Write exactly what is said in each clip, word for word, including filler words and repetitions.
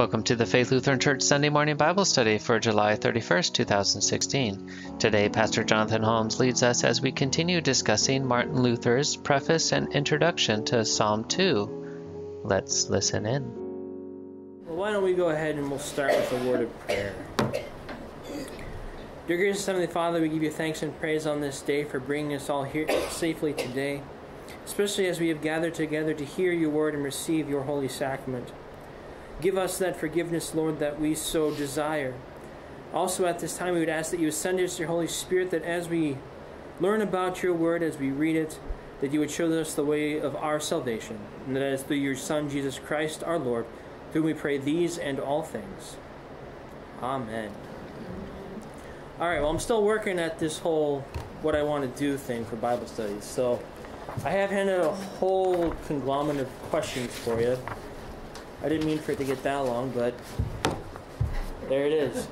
Welcome to the Faith Lutheran Church Sunday Morning Bible Study for July thirty-first, two thousand sixteen. Today, Pastor Jonathan Holmes leads us as we continue discussing Martin Luther's preface and introduction to Psalm two. Let's listen in. Well, why don't we go ahead and we'll start with a word of prayer. Dear gracious Heavenly Father, we give you thanks and praise on this day for bringing us all here safely today, especially as we have gathered together to hear your word and receive your holy sacrament. Give us that forgiveness, Lord, that we so desire. Also at this time, we would ask that you would send us your Holy Spirit, that as we learn about your word, as we read it, that you would show us the way of our salvation, and that is through your Son, Jesus Christ, our Lord, through whom we pray these and all things. Amen. All right, well, I'm still working at this whole what I want to do thing for Bible studies, so I have handed a whole conglomerate of questions for you. I didn't mean for it to get that long, but there it is.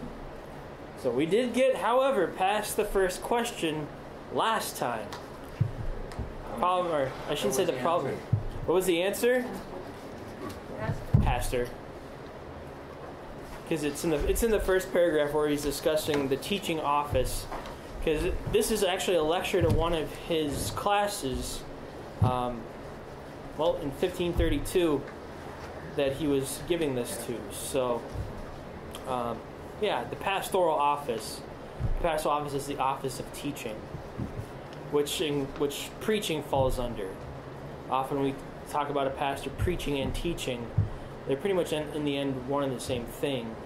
So we did get, however, past the first question last time. Problem, or I shouldn't say the problem. What was the answer? Pastor. Because it's in the it's in the first paragraph where he's discussing the teaching office. Because this is actually a lecture to one of his classes. Um, well, in fifteen thirty-two. That he was giving this to. So, um, yeah, the pastoral office. The pastoral office is the office of teaching, which in, which preaching falls under. Often we talk about a pastor preaching and teaching. They're pretty much in, in the end one and the same thing,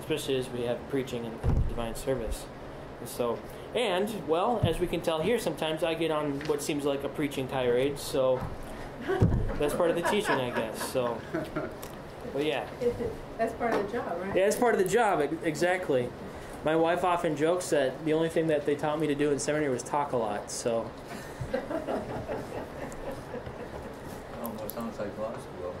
especially as we have preaching in, in the Divine Service. And so, and, well, as we can tell here, sometimes I get on what seems like a preaching tirade, so... That's part of the teaching, I guess. So, well, yeah. That's part of the job, right? Yeah, that's part of the job, exactly. My wife often jokes that the only thing that they taught me to do in seminary was talk a lot. So. Almost sounds like law school.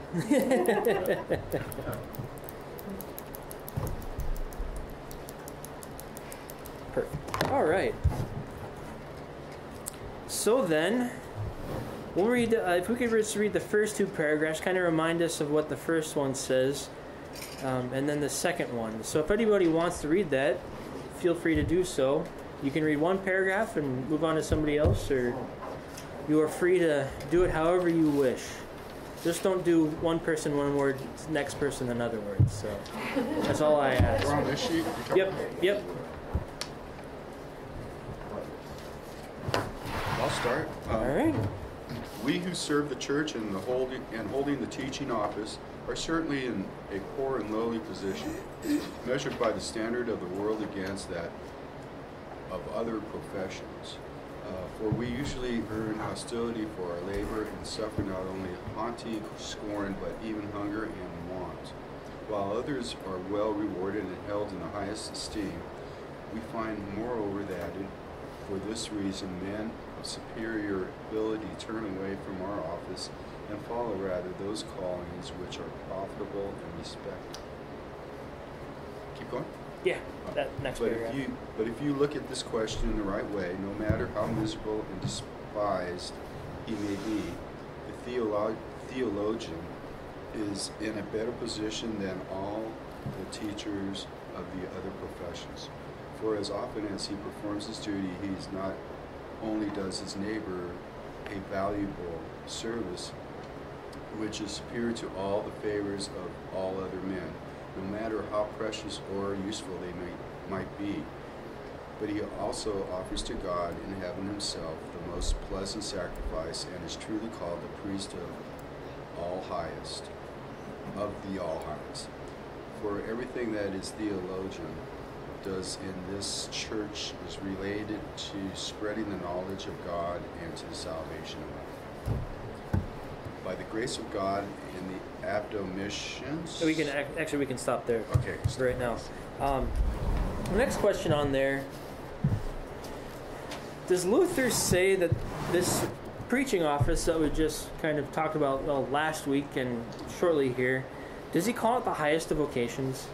Perfect. All right. So then. We'll read, uh, if we could just read the first two paragraphs, kind of remind us of what the first one says, um, and then the second one. So if anybody wants to read that, feel free to do so. You can read one paragraph and move on to somebody else, or you are free to do it however you wish. Just don't do one person one word, next person another word. So that's all I ask. We're on this sheet? Yep, yep. I'll start. Um, all right. We who serve the church and, the holding, and holding the teaching office are certainly in a poor and lowly position, measured by the standard of the world against that of other professions. Uh, for we usually earn hostility for our labor and suffer not only haughty scorn, but even hunger and want. While others are well rewarded and held in the highest esteem, we find moreover that in For this reason, men of superior ability turn away from our office and follow rather those callings which are profitable and respected. Keep going? Yeah, uh, that next but paragraph. If you, but if you look at this question in the right way, no matter how miserable and despised he may be, the theolo theologian is in a better position than all the teachers of the other professions. For as often as he performs his duty, he is not only does his neighbor a valuable service, which is superior to all the favors of all other men, no matter how precious or useful they may, might be, but he also offers to God in heaven himself the most pleasant sacrifice and is truly called the priest of all highest, of the all highest. For everything that is theologian, does in this church is related to spreading the knowledge of God and to the salvation of all. By the grace of God in the abdominations. So we can actually we can stop there. Okay. Stop. Right now. Um, the next question on there. Does Luther say that this preaching office that we just kind of talked about well, last week and shortly here, does he call it the highest of vocations?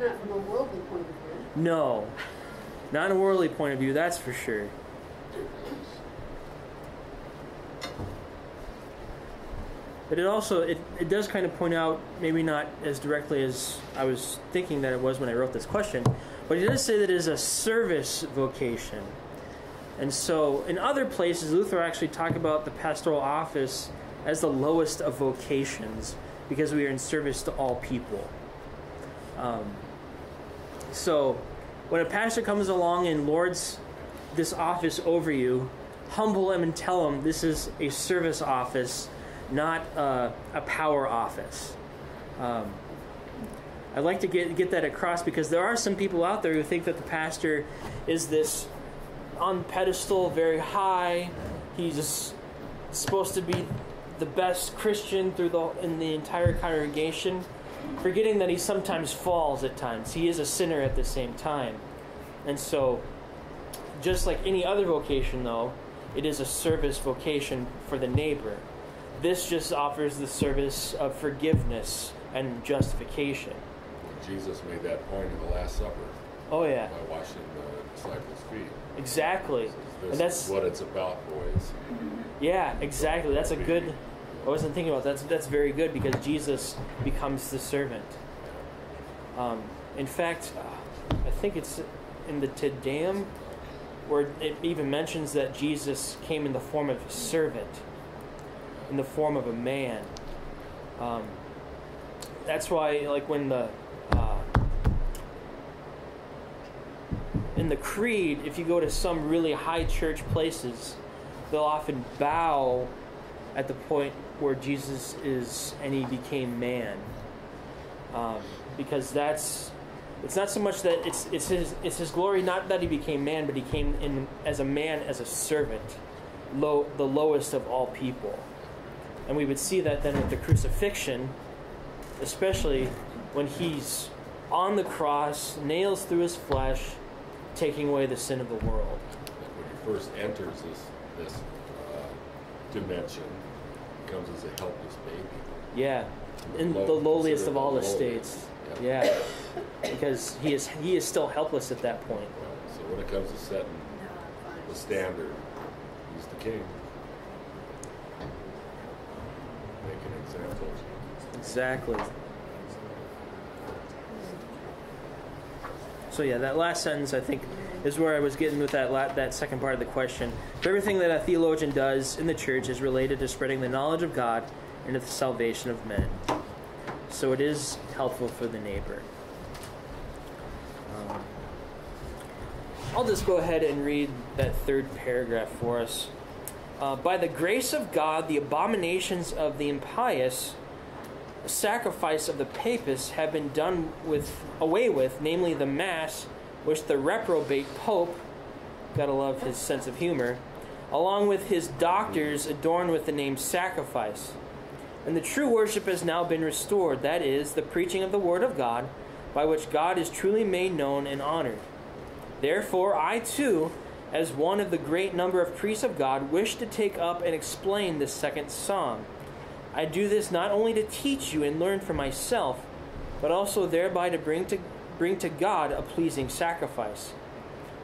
Not from a worldly point of view. No. Not a worldly point of view, that's for sure. But it also, it, it does kind of point out, maybe not as directly as I was thinking that it was when I wrote this question, but it does say that it is a service vocation. And so in other places, Luther actually talked about the pastoral office as the lowest of vocations because we are in service to all people. Um, so when a pastor comes along and lords this office over you, humble him and tell him this is a service office, not a, a power office. Um, I'd like to get, get that across because there are some people out there who think that the pastor is this on pedestal, very high. He's just supposed to be the best Christian through the in the entire congregation, forgetting that he sometimes falls at times. He is a sinner at the same time. And so, just like any other vocation, though, it is a service vocation for the neighbor. This just offers the service of forgiveness and justification. Jesus made that point in the Last Supper. Oh, yeah. By washing the disciples' feet. Exactly. This and that's, is what it's about, boys. Yeah, exactly. That's a good... I wasn't thinking about that. That's, that's very good because Jesus becomes the servant. Um, in fact, I think it's in the Te Deum where it even mentions that Jesus came in the form of a servant, in the form of a man. Um, that's why, like, when the... Uh, in the Creed, if you go to some really high church places, they'll often bow at the point where Jesus is and he became man. Um, because that's... It's not so much that it's it's his it's his glory, not that he became man, but he came in as a man, as a servant, low the lowest of all people. And we would see that then with the crucifixion, especially when he's on the cross, nails through his flesh, taking away the sin of the world. When he first enters this this uh, dimension, he comes as a helpless baby. Yeah, in the, low, the lowliest of all estates. Yeah. yeah. Because he is he is still helpless at that point. So when it comes to setting the standard, he's the king. Making examples. Exactly. So yeah, that last sentence I think is where I was getting with that la that second part of the question. Everything that a theologian does in the church is related to spreading the knowledge of God and to the salvation of men. So it is helpful for the neighbor. Um, I'll just go ahead and read that third paragraph for us. Uh, by the grace of God, the abominations of the impious, the sacrifice of the papists, have been done with away with, namely the Mass, which the reprobate Pope, gotta love his sense of humor, along with his doctors adorned with the name sacrifice. And the true worship has now been restored, that is, the preaching of the Word of God, by which God is truly made known and honored. Therefore, I too, as one of the great number of priests of God, wish to take up and explain this second psalm. I do this not only to teach you and learn for myself, but also thereby to bring to, bring to God a pleasing sacrifice.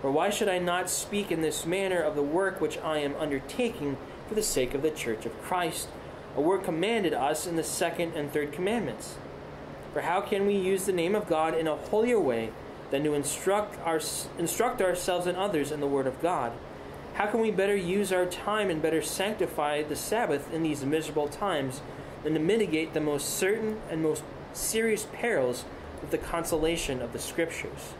For why should I not speak in this manner of the work which I am undertaking for the sake of the Church of Christ, a word commanded us in the second and third commandments? For how can we use the name of God in a holier way than to instruct, our, instruct ourselves and others in the Word of God? How can we better use our time and better sanctify the Sabbath in these miserable times than to mitigate the most certain and most serious perils with the consolation of the Scriptures?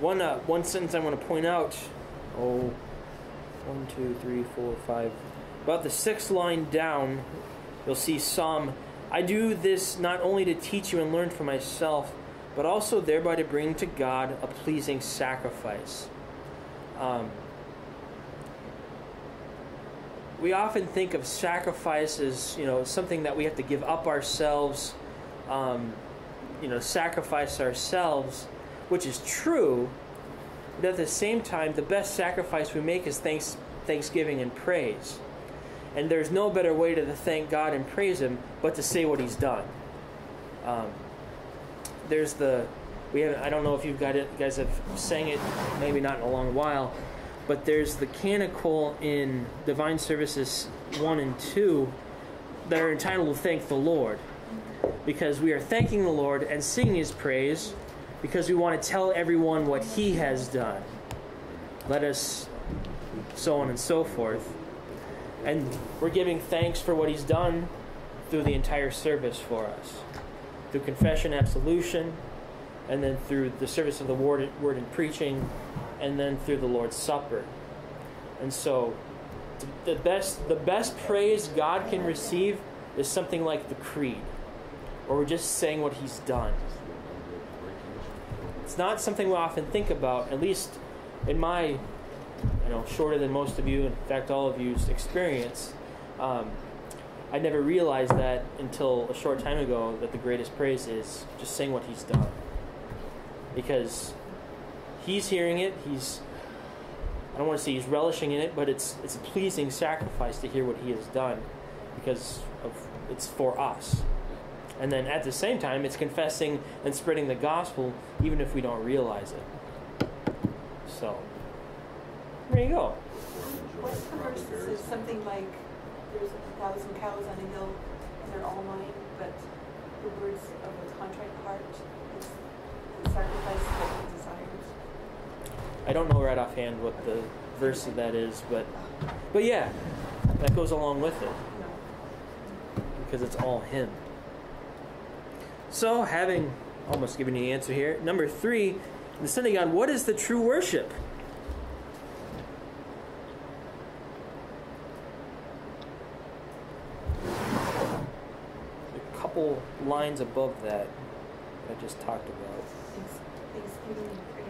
One, uh, one sentence I want to point out, oh, one, two, three, four, five. About the sixth line down, you'll see Psalm, I do this not only to teach you and learn for myself, but also thereby to bring to God a pleasing sacrifice. Um, we often think of sacrifice as, you know, something that we have to give up ourselves, um, you know, sacrifice ourselves, which is true, but at the same time, the best sacrifice we make is thanks, thanksgiving and praise. And there's no better way to thank God and praise Him but to say what He's done. Um, there's the, we have, I don't know if you guys have sang it, maybe not in a long while, but there's the canticle in Divine Services one and two that are entitled Thank the Lord, because we are thanking the Lord and singing his praise because we want to tell everyone what he has done. Let us, so on and so forth. And we're giving thanks for what he's done through the entire service for us, through confession, absolution, and then through the service of the word, word and preaching, and then through the Lord's Supper. And so the best, the best praise God can receive is something like the Creed, or we're just saying what he's done. It's not something we often think about, at least in my, you know, shorter than most of you, in fact all of you's experience. um, I never realized that until a short time ago, that the greatest praise is just saying what he's done. Because he's hearing it, he's, I don't want to say he's relishing in it, but it's it's a pleasing sacrifice to hear what he has done, because of, it's for us. And then at the same time, it's confessing and spreading the gospel, even if we don't realize it. So, there you go. What's the verse that says something like, there's a thousand cows on a hill, and they're all mine, but the words of a contrite heart is the sacrifice that he desires? I don't know right offhand what the verse of that is, but but yeah, that goes along with it. Because it's all him. So, having almost given you the answer here, number three, in the synagogue, what is the true worship? A couple lines above that I just talked about. Thanksgiving and praise.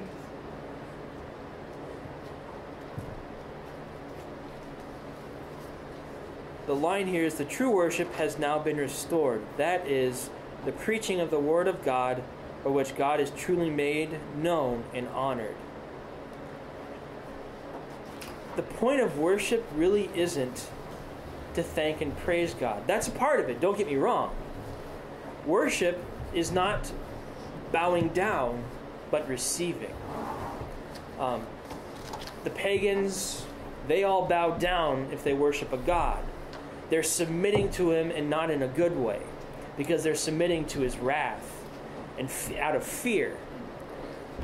The line here is, the true worship has now been restored. That is, the preaching of the word of God, by which God is truly made known and honored. The point of worship really isn't to thank and praise God. That's a part of it, don't get me wrong. Worship is not bowing down, but receiving. Um, the pagans, they all bow down if they worship a god. They're submitting to him, and not in a good way, because they're submitting to his wrath and f- out of fear.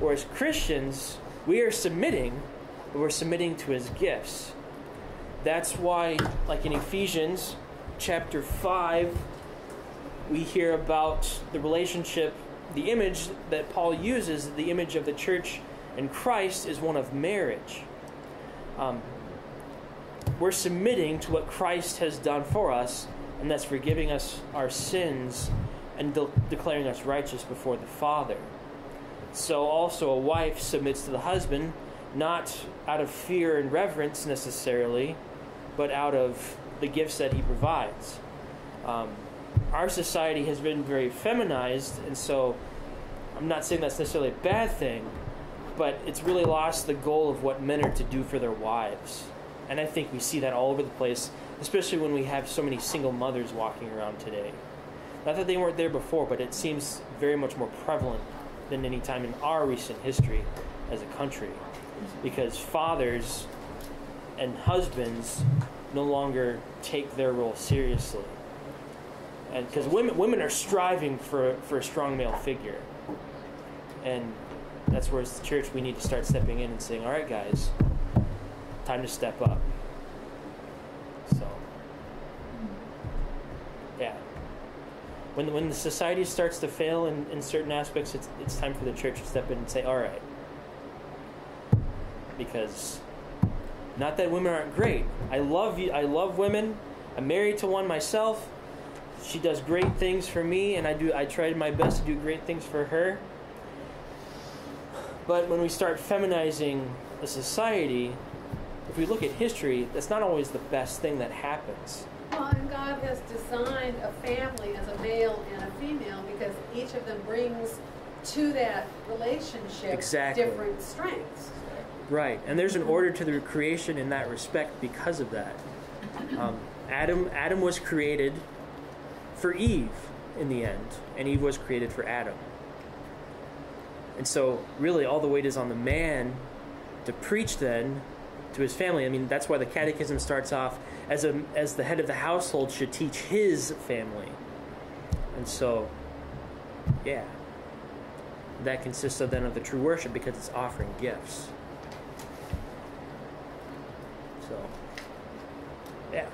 Whereas Christians, we are submitting, but we're submitting to his gifts. That's why, like in Ephesians chapter five, we hear about the relationship, the image that Paul uses, the image of the church and Christ, is one of marriage. Um, we're submitting to what Christ has done for us, and that's forgiving us our sins and de- declaring us righteous before the Father. So also a wife submits to the husband, not out of fear and reverence necessarily, but out of the gifts that he provides. Um, our society has been very feminized, and so I'm not saying that's necessarily a bad thing, but it's really lost the goal of what men are to do for their wives. And I think we see that all over the place, especially when we have so many single mothers walking around today. Not that they weren't there before, but it seems very much more prevalent than any time in our recent history as a country, because fathers and husbands no longer take their role seriously. And because women women are striving for, for a strong male figure. And that's where, as the church, we need to start stepping in and saying, all right, guys, time to step up. Yeah. When when the society starts to fail in, in certain aspects, it's it's time for the church to step in and say, all right. Because, not that women aren't great. I love you. I love women. I'm married to one myself. She does great things for me, and I do. I tried my best to do great things for her. But when we start feminizing a society, if we look at history, that's not always the best thing that happens. Well, and God has designed a family as a male and a female, because each of them brings to that relationship exactly. different strengths. Right, and there's an order to the creation in that respect because of that. Um, Adam, Adam was created for Eve in the end, and Eve was created for Adam. And so, really, all the weight is on the man to preach then to his family. I mean, that's why the catechism starts off as a as the head of the household should teach his family. And so, yeah, that consists of then of the true worship, because it's offering gifts. So, yeah.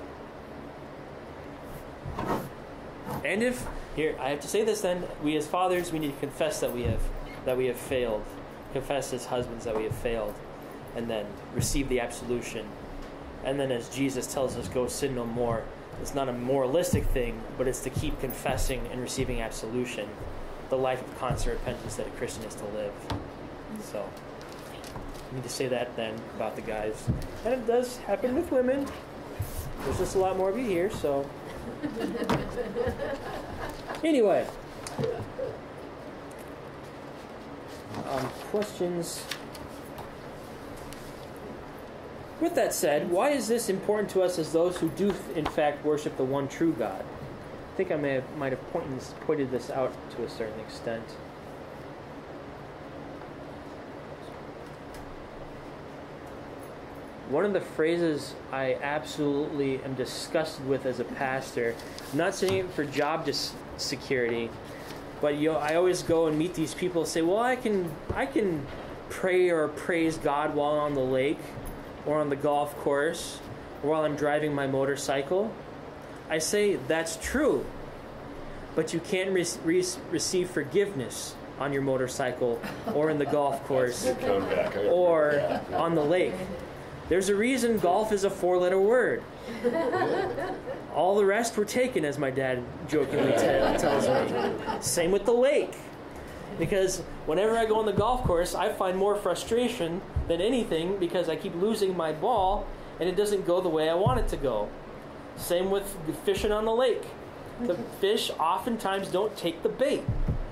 And if here I have to say this, then we as fathers we need to confess that we have that we have failed, confess as husbands that we have failed, and then receive the absolution. And then as Jesus tells us, go sin no more. It's not a moralistic thing, but it's to keep confessing and receiving absolution, the life of constant repentance that a Christian is to live. So I need to say that then about the guys. And it does happen with women. There's just a lot more of you here, so. Anyway. Um, questions? With that said, why is this important to us as those who do, in fact, worship the one true God? I think I may have, might have pointed, pointed this out to a certain extent. One of the phrases I absolutely am disgusted with as a pastor, I'm not saying it for job security, but you know, I always go and meet these people and say, well, I can, I can pray or praise God while on the lake, or on the golf course, or while I'm driving my motorcycle. I say, that's true, but you can't re re receive forgiveness on your motorcycle, or in the golf course, or on the lake. There's a reason golf is a four-letter word. All the rest were taken, as my dad jokingly tells me. Same with the lake. Because whenever I go on the golf course, I find more frustration than anything because I keep losing my ball and it doesn't go the way I want it to go. Same with fishing on the lake. The fish oftentimes don't take the bait,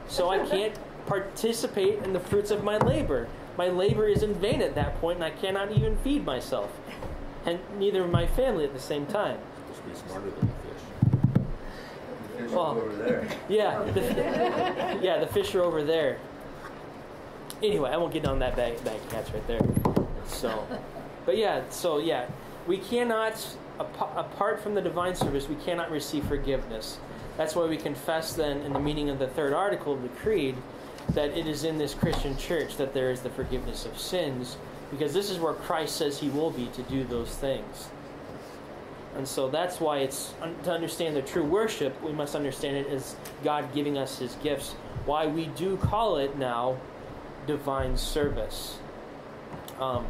so I can't participate in the fruits of my labor. My labor is in vain at that point, and I cannot even feed myself, and neither my family at the same time. Just be smarter than the fish. Well, over there. Yeah, the, yeah, the fish are over there. Anyway, I won't get on that bag, bag of cats right there. So, but yeah, so yeah, we cannot, apart from the divine service, we cannot receive forgiveness. That's why we confess then in the meaning of the third article of the Creed that it is in this Christian church that there is the forgiveness of sins, because this is where Christ says he will be to do those things. And so that's why it's, to understand the true worship, we must understand it as God giving us his gifts. Why we do call it now divine service. Um,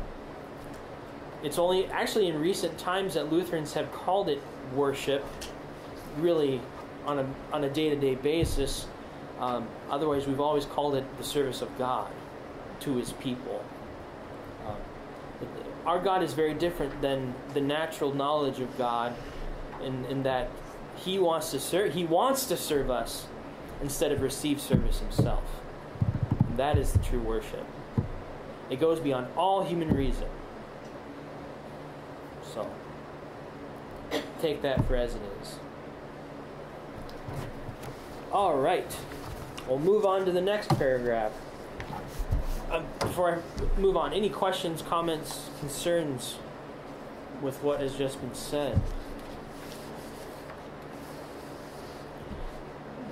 it's only actually in recent times that Lutherans have called it worship, really on a on a day-to-day basis. Um, otherwise, we've always called it the service of God to his people. Um, Our God is very different than the natural knowledge of God, in, in that He wants to serve. He wants to serve us instead of receive service Himself. And that is the true worship. It goes beyond all human reason. So take that for as it is. All right, we'll move on to the next paragraph. Um, before I move on, any questions, comments, concerns with what has just been said?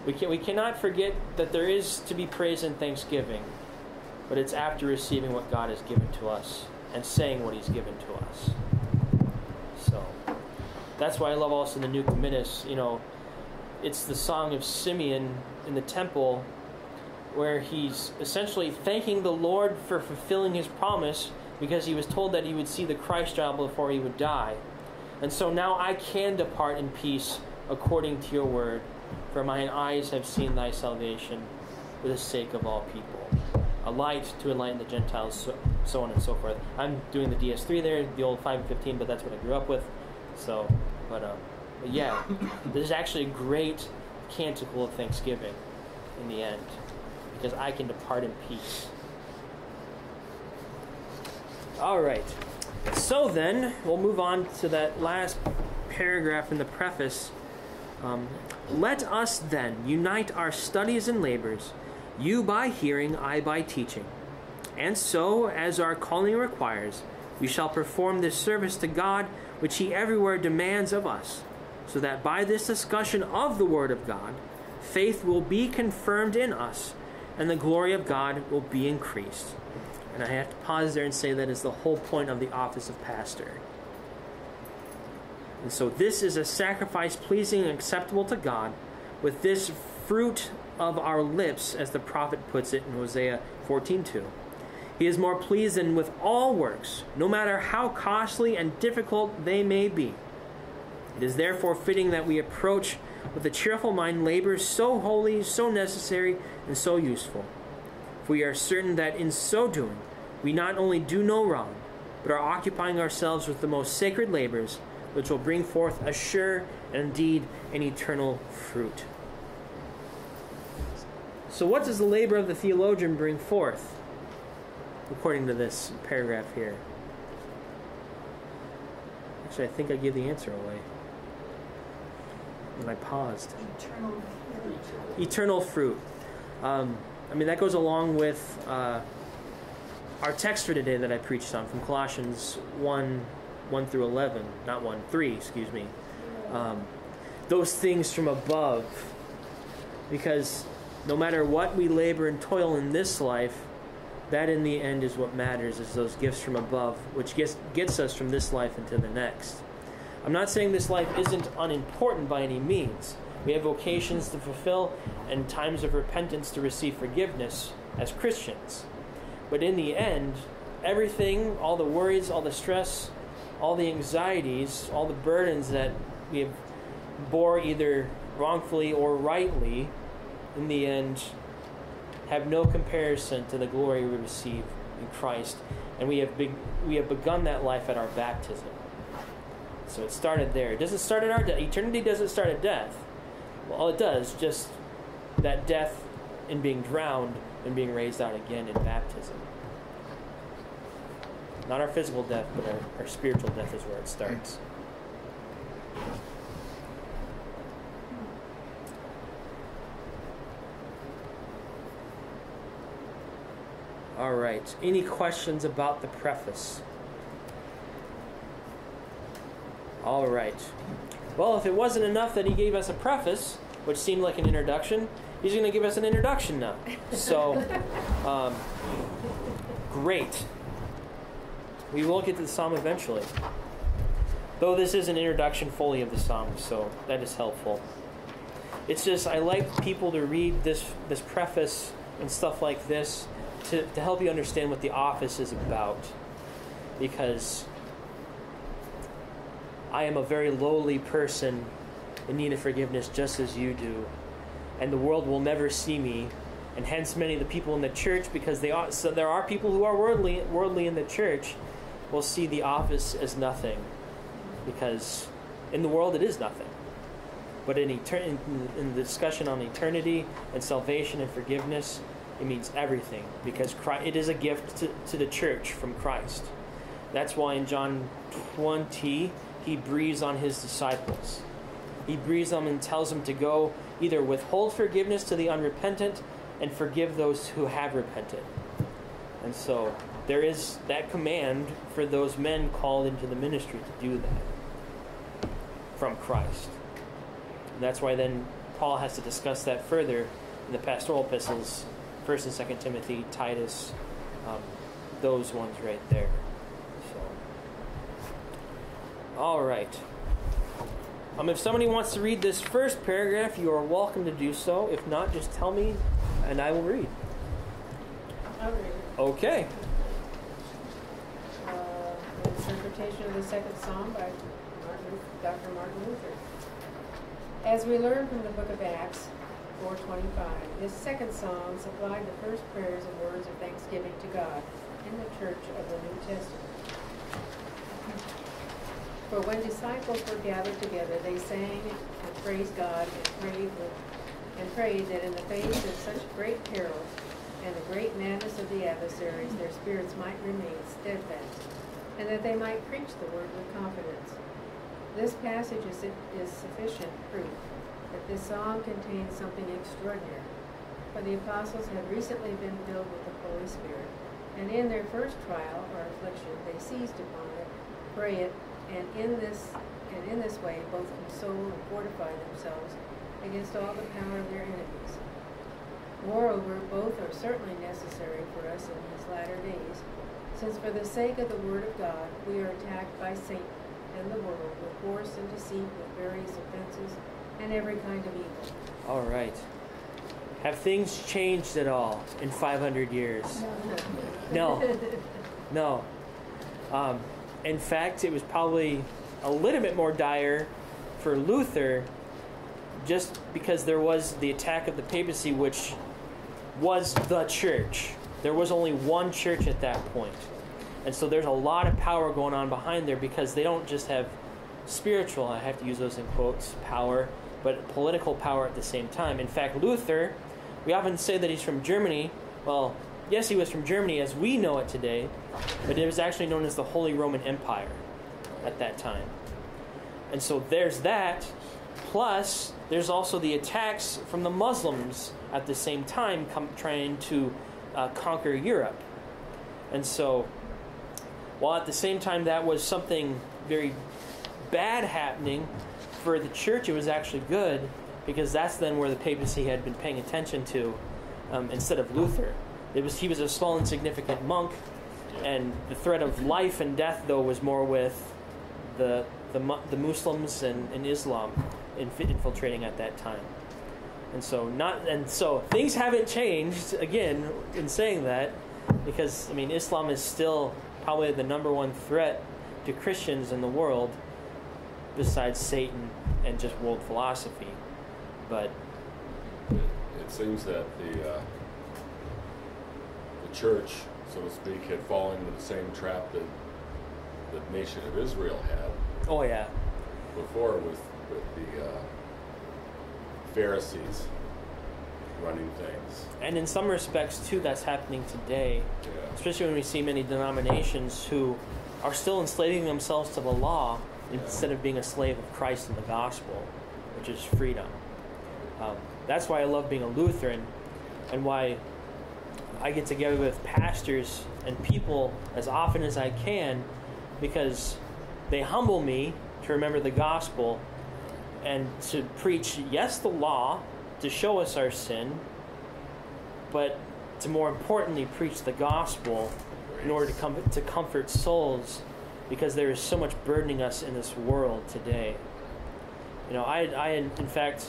We can we cannot forget that there is to be praise and thanksgiving, but it's after receiving what God has given to us and saying what He's given to us. So that's why I love also the Nunc Dimittis. You know, it's the song of Simeon in the temple, where he's essentially thanking the Lord for fulfilling his promise, because he was told that he would see the Christ child before he would die. And so now I can depart in peace according to your word, for mine eyes have seen thy salvation for the sake of all people. A light to enlighten the Gentiles, so, so on and so forth. I'm doing the D S three there, the old five and fifteen, but that's what I grew up with. So, but, um, but yeah, there's actually a great canticle of thanksgiving in the end, because I can depart in peace. All right. So then, we'll move on to that last paragraph in the preface. Um, Let us then unite our studies and labors, you by hearing, I by teaching. And so, as our calling requires, We shall perform this service to God, which he everywhere demands of us, so that by this discussion of the Word of God, faith will be confirmed in us, and the glory of God will be increased. And I have to pause there and say that is the whole point of the office of pastor. And so this is a sacrifice pleasing and acceptable to God, with this fruit of our lips, as the prophet puts it in Hosea fourteen two. He is more pleased than with all works, no matter how costly and difficult they may be. It is therefore fitting that we approach with a cheerful mind labors so holy, so necessary, and so useful. For we are certain that in so doing, we not only do no wrong, but are occupying ourselves with the most sacred labors, which will bring forth a sure and indeed an eternal fruit. So what does the labor of the theologian bring forth, according to this paragraph here? Actually, I think I gave the answer away when I paused. Eternal fruit. Eternal fruit. Um, I mean, that goes along with uh, our text for today that I preached on from Colossians one, one through eleven. Not one, three, excuse me. Um, those things from above. Because no matter what we labor and toil in this life, that in the end is what matters, is those gifts from above, which gets, gets us from this life into the next. I'm not saying this life isn't unimportant by any means. We have vocations to fulfill and times of repentance to receive forgiveness as Christians. But in the end, everything, all the worries, all the stress, all the anxieties, all the burdens that we have bore either wrongfully or rightly, in the end, have no comparison to the glory we receive in Christ, and we have be we have begun that life at our baptism. So it started there. It doesn't start at our death. Eternity doesn't start at death. Well, all it does, just that death in being drowned and being raised out again in baptism. Not our physical death, but our, our spiritual death is where it starts. All right. Any questions about the preface? All right. Well, if it wasn't enough that he gave us a preface, which seemed like an introduction, he's going to give us an introduction now. So, um, great. We will get to the psalm eventually. Though this is an introduction fully of the psalm, so that is helpful. It's just, I like people to read this, this preface and stuff like this, To, to help you understand what the office is about, because I am a very lowly person in need of forgiveness just as you do, and the world will never see me, and hence many of the people in the church, because they are, so there are people who are worldly, worldly in the church, will see the office as nothing, because in the world it is nothing. But in, in, in the discussion on eternity and salvation and forgiveness, it means everything, because Christ, it is a gift to, to the church from Christ. That's why in John twenty, he breathes on his disciples. He breathes on them and tells them to go either withhold forgiveness to the unrepentant and forgive those who have repented. And so there is that command for those men called into the ministry to do that from Christ. And that's why then Paul has to discuss that further in the pastoral epistles, First and Second Timothy, Titus, um, those ones right there. So, all right. Um, if somebody wants to read this first paragraph, you are welcome to do so. If not, just tell me, and I will read. I'll read. Okay. Uh, interpretation of the second psalm by Martin, Doctor Martin Luther. As we learn from the Book of Acts four twenty-five. This second psalm supplied the first prayers and words of thanksgiving to God in the church of the New Testament. For when disciples were gathered together, they sang and praised God and prayed, with, and prayed that in the face of such great perils and the great madness of the adversaries, their spirits might remain steadfast, and that they might preach the word with confidence. This passage is, is sufficient proof that this psalm contains something extraordinary, for the apostles had recently been filled with the Holy Spirit And in their first trial or affliction, they seized upon it, pray it, and in this and in this way both console and fortify themselves against all the power of their enemies. Moreover, both are certainly necessary for us in these latter days, since for the sake of the Word of God we are attacked by Satan and the world with force and deceit, with various offenses and every kind of evil. All right. Have things changed at all in five hundred years? No. No. No. Um, in fact, it was probably a little bit more dire for Luther, just because there was the attack of the papacy, which was the church. There was only one church at that point. And so there's a lot of power going on behind there, because they don't just have spiritual, I have to use those in quotes, power, but political power at the same time. In fact, Luther, we often say that he's from Germany. Well, yes, he was from Germany as we know it today, but it was actually known as the Holy Roman Empire at that time. And so there's that. Plus, there's also the attacks from the Muslims at the same time com- trying to uh, conquer Europe. And so, while at the same time that was something very bad happening for the church, it was actually good, because that's then where the papacy had been paying attention to, um, instead of Luther. It was, he was a small, insignificant monk, and the threat of life and death, though, was more with the the, the Muslims and, and Islam inf- infiltrating at that time. And so not and so things haven't changed, again, in saying that, because, I mean, Islam is still probably the number one threat to Christians in the world, besides Satan and just world philosophy. But it, it seems that the uh, the church, so to speak, had fallen into the same trap that the nation of Israel had. Oh yeah. Before with with the uh, Pharisees running things. And in some respects too, that's happening today. Yeah. Especially when we see many denominations who are still enslaving themselves to the law, instead of being a slave of Christ and the gospel, which is freedom. Um, that's why I love being a Lutheran, and why I get together with pastors and people as often as I can, because they humble me to remember the gospel and to preach, yes, the law, to show us our sin, but to more importantly preach the gospel in order to, com- to comfort souls, because there is so much burdening us in this world today. You know, I, I had, in fact,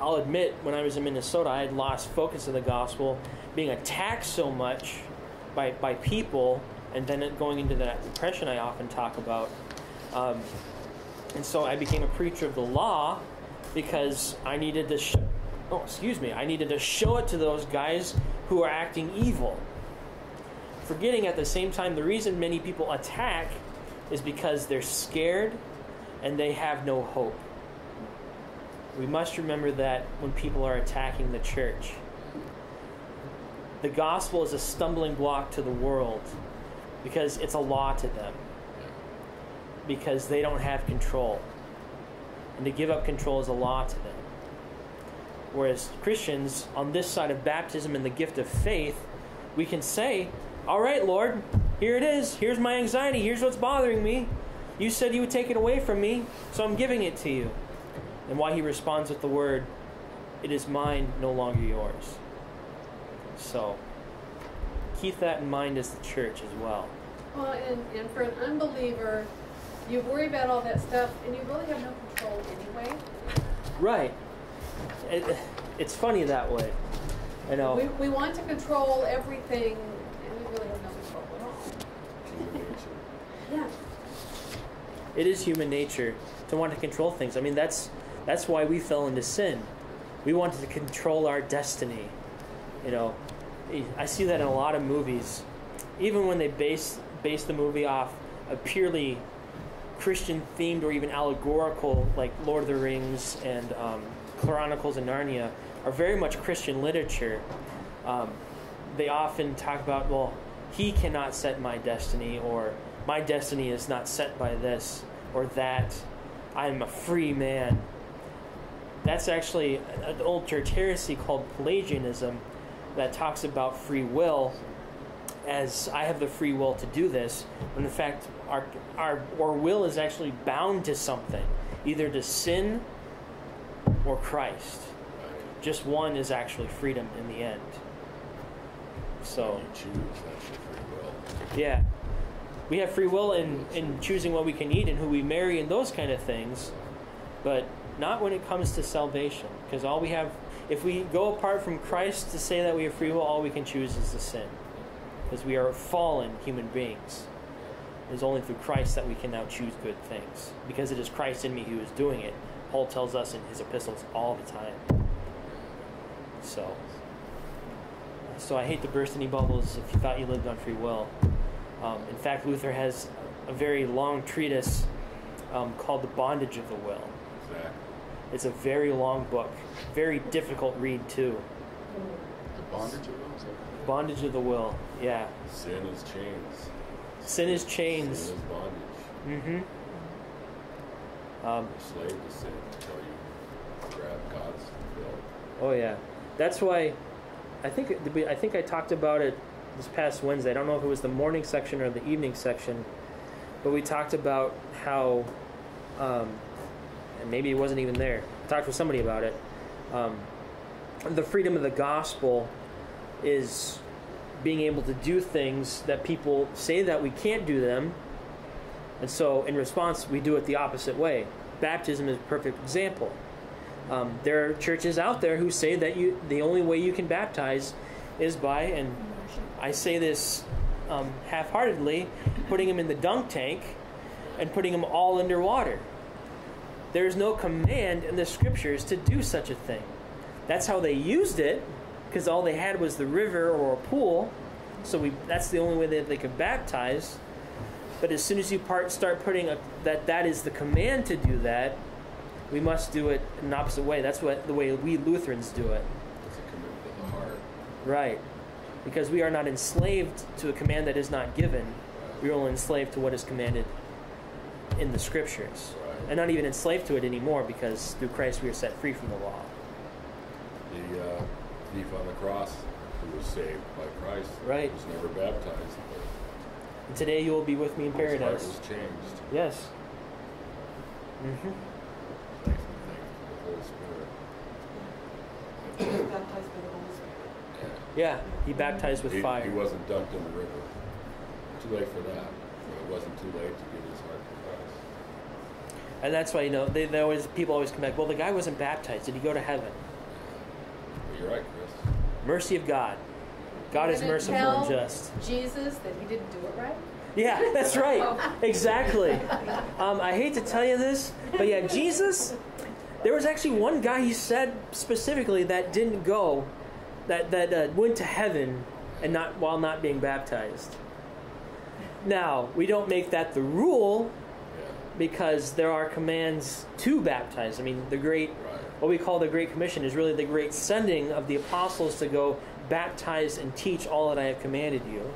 I'll admit, when I was in Minnesota, I had lost focus of the gospel, being attacked so much by by people, and then going into that depression I often talk about. Um, and so I became a preacher of the law, because I needed to, sh- oh, excuse me, I needed to show it to those guys who are acting evil. Forgetting at the same time, the reason many people attack is because they're scared and they have no hope. We must remember that when people are attacking the church. The gospel is a stumbling block to the world, because it's a law to them, because they don't have control. And to give up control is a law to them. Whereas Christians, on this side of baptism and the gift of faith, we can say, all right, Lord, here it is. Here's my anxiety. Here's what's bothering me. You said you would take it away from me, so I'm giving it to you. And why he responds with the word, it is mine, no longer yours. So keep that in mind as the church as well. Well, and, and for an unbeliever, you worry about all that stuff, and you really have no control anyway. Right. It, it's funny that way. I know. We, we want to control everything. Yeah. It is human nature to want to control things. I mean, that's that's why we fell into sin. We wanted to control our destiny. You know, I see that in a lot of movies. Even when they base base the movie off a purely Christian-themed or even allegorical, like Lord of the Rings and um, Chronicles and Narnia, are very much Christian literature. Um, they often talk about, well, he cannot set my destiny, or my destiny is not set by this or that. I am a free man. That's actually an old church heresy called Pelagianism that talks about free will as I have the free will to do this, when in fact our, our, our will is actually bound to something, either to sin or Christ. Just one is actually freedom in the end. So you choose, that's your free will. Yeah. We have free will in, in choosing what we can eat and who we marry and those kind of things, but not when it comes to salvation. Because all we have, if we go apart from Christ to say that we have free will, all we can choose is the sin. Because we are fallen human beings. It is only through Christ that we can now choose good things. Because it is Christ in me who is doing it. Paul tells us in his epistles all the time. So, so I hate to burst any bubbles if you thought you lived on free will. Um, in fact, Luther has a very long treatise um, called The Bondage of the Will. Exactly. It's a very long book, very difficult read too. The Bondage of the Will? Exactly. Bondage of the Will, yeah. Sin is chains. Sin is chains. Sin is bondage. Mm-hmm. Um, slave to sin until you grab God's will. Oh yeah, that's why I think I think I talked about it this past Wednesday. I don't know if it was the morning section or the evening section, but we talked about how, um, and maybe it wasn't even there. I talked with somebody about it. Um, the freedom of the gospel is being able to do things that people say that we can't do them, and so in response we do it the opposite way. Baptism is a perfect example. Um, there are churches out there who say that you the only way you can baptize is by, and I say this um, half-heartedly, putting them in the dunk tank and putting them all underwater. There is no command in the scriptures to do such a thing. That's how they used it, because all they had was the river or a pool, so we, that's the only way that they could baptize. But as soon as you part, start putting a, that that is the command to do that, we must do it in an opposite way. That's what the way we Lutherans do it. It's a commitment of the heart. Right. Because we are not enslaved to a command that is not given. We are only enslaved to what is commanded in the scriptures. Right. And not even enslaved to it anymore, because through Christ we are set free from the law. The uh, thief on the cross who was saved by Christ, right, was never baptized. And today you will be with me in paradise. His heart was changed. Yes. Mm-hmm. Yeah, he baptized with he, fire. He wasn't dunked in the river. Too late for that. It wasn't too late to give his heart to Christ. And that's why, you know, they, they always people always come back, well, the guy wasn't baptized. Did he go to heaven? Well, you're right, Chris. Mercy of God. God is merciful and just. Jesus that he didn't do it right? Yeah, that's right. Oh. Exactly. Um, I hate to tell you this, but yeah, Jesus, there was actually one guy he said specifically that didn't go that that uh, went to heaven and not while not being baptized. Now, we don't make that the rule, because there are commands to baptize. I mean, the great, what we call the Great Commission is really the great sending of the apostles to go baptize and teach all that I have commanded you.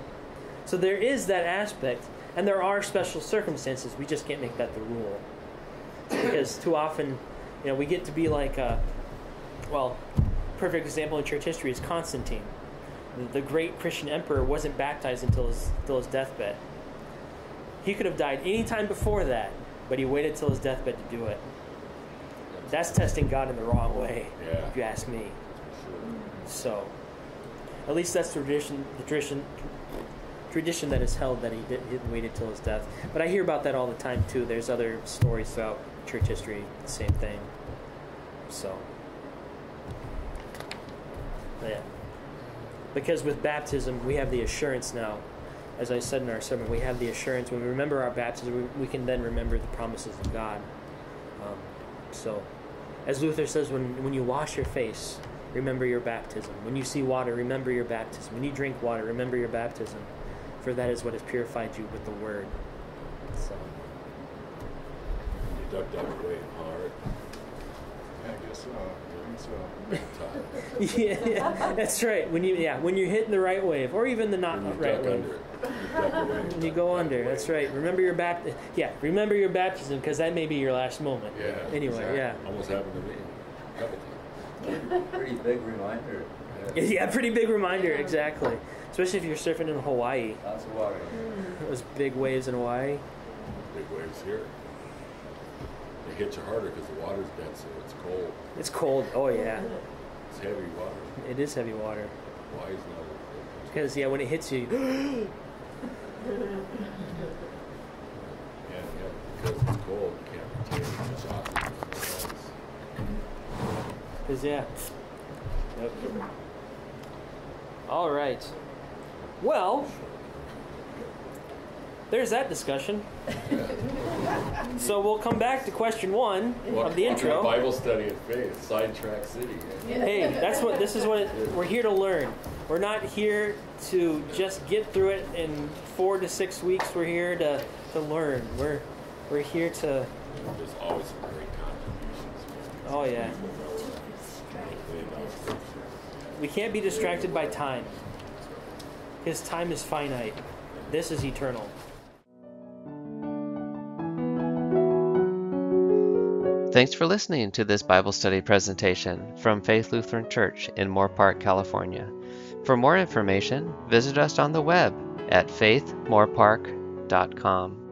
So there is that aspect, and there are special circumstances. We just can't make that the rule. Because too often, you know, we get to be like, a, well... perfect example in church history is Constantine. The great Christian emperor wasn't baptized until his, until his deathbed. He could have died any time before that, but he waited till his deathbed to do it. That's testing God in the wrong way, yeah, if you ask me. So, at least that's the tradition, the tradition, tradition that is held, that he didn't wait until his death. But I hear about that all the time too. There's other stories throughout church history, the same thing. So. Yeah. Because with baptism, we have the assurance now. As I said in our sermon, we have the assurance. When we remember our baptism, we, we can then remember the promises of God. Um, so, as Luther says, when, when you wash your face, remember your baptism. When you see water, remember your baptism. When you drink water, remember your baptism. For that is what has purified you with the word. So. You dug that way hard. I guess so. Yeah, that's right. When you yeah, when you're hitting the right wave, or even the not the right wave, when you go under, that's right. Remember your baptism. Yeah, remember your baptism, because that may be your last moment. Yeah. Anyway, exactly. Yeah. Almost happened to me. A couple times. Pretty big reminder. Yeah. Yeah, pretty big reminder. Exactly. especially if you're surfing in Hawaii. Lots of water. Those big waves in Hawaii. Big waves here. It hits you harder because the water's denser. It's cold. It's cold. Oh yeah. It's heavy water. It is heavy water. Why is that? Because yeah, when it hits you. yeah, yeah. Because it's cold, you can't retain it. It's awesome. Because yeah. Yep. All right. Well, there's that discussion. Yeah. So we'll come back to question one well, of the intro. Bible study of faith, sidetrack city. Yeah. Hey, that's what this is. What it, we're here to learn. We're not here to just get through it in four to six weeks. We're here to to learn. We're we're here to. There's always some great contributions. Oh yeah. We can't be distracted by time, because time is finite. This is eternal. Thanks for listening to this Bible study presentation from Faith Lutheran Church in Moorpark, California. For more information, visit us on the web at faith moorpark dot com.